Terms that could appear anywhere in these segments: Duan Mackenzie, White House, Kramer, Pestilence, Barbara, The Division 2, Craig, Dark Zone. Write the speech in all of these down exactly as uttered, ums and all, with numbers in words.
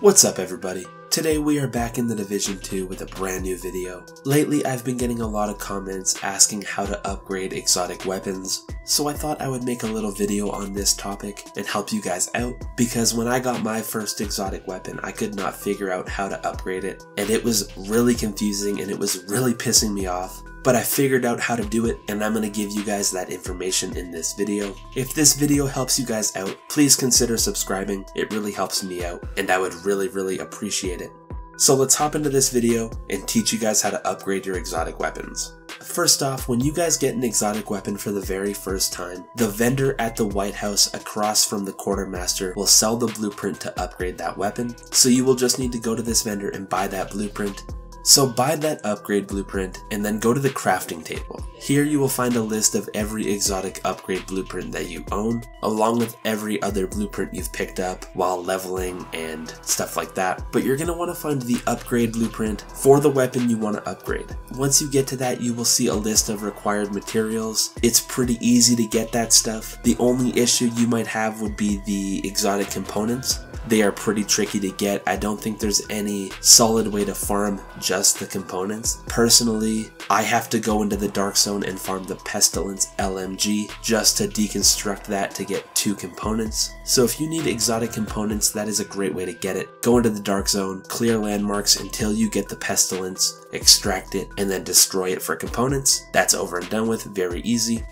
What's up everybody? Today we are back in The Division two with a brand new video. Lately I've been getting a lot of comments asking how to upgrade exotic weapons, so I thought I would make a little video on this topic and help you guys out, because when I got my first exotic weapon I could not figure out how to upgrade it, and it was really confusing and it was really pissing me off. But I figured out how to do it, and I'm going to give you guys that information in this video. If this video helps you guys out, please consider subscribing. It really helps me out, and I would really, really appreciate it. So let's hop into this video and teach you guys how to upgrade your exotic weapons. First off, when you guys get an exotic weapon for the very first time, the vendor at the White House across from the quartermaster will sell the blueprint to upgrade that weapon. So you will just need to go to this vendor and buy that blueprint. So buy that upgrade blueprint and then go to the crafting table. Here you will find a list of every exotic upgrade blueprint that you own, along with every other blueprint you've picked up while leveling and stuff like that. But you're going to want to find the upgrade blueprint for the weapon you want to upgrade. Once you get to that, you will see a list of required materials. It's pretty easy to get that stuff. The only issue you might have would be the exotic components. They are pretty tricky to get. I don't think there's any solid way to farm just the components. Personally, I have to go into the Dark Zone and farm the Pestilence L M G just to deconstruct that to get two components. So if you need exotic components, that is a great way to get it. Go into the Dark Zone, clear landmarks until you get the Pestilence, extract it, and then destroy it for components. That's over and done with, very easy.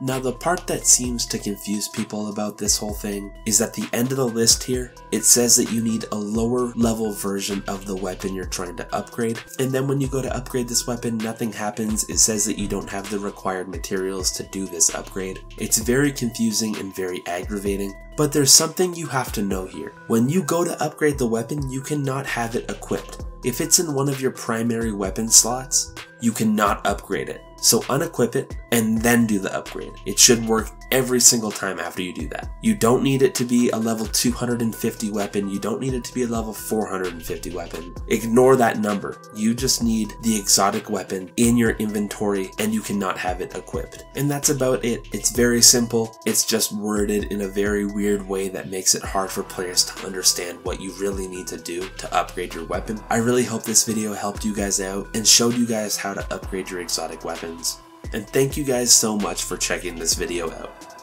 Now the part that seems to confuse people about this whole thing is at the end of the list here, it says that you need a lower level version of the weapon you're trying to upgrade, and then when you go to upgrade this weapon, nothing happens. It says that you don't have the required materials to do this upgrade. It's very confusing and very aggravating. But there's something you have to know here. When you go to upgrade the weapon, you cannot have it equipped. If it's in one of your primary weapon slots, you cannot upgrade it. So unequip it and then do the upgrade. It should work every single time after you do that. You don't need it to be a level two hundred fifty weapon. You don't need it to be a level four hundred fifty weapon. Ignore that number. You just need the exotic weapon in your inventory and you cannot have it equipped. And that's about it. It's very simple. It's just worded in a very weird way that makes it hard for players to understand what you really need to do to upgrade your weapon. I really hope this video helped you guys out and showed you guys how to upgrade your exotic weapons. And thank you guys so much for checking this video out.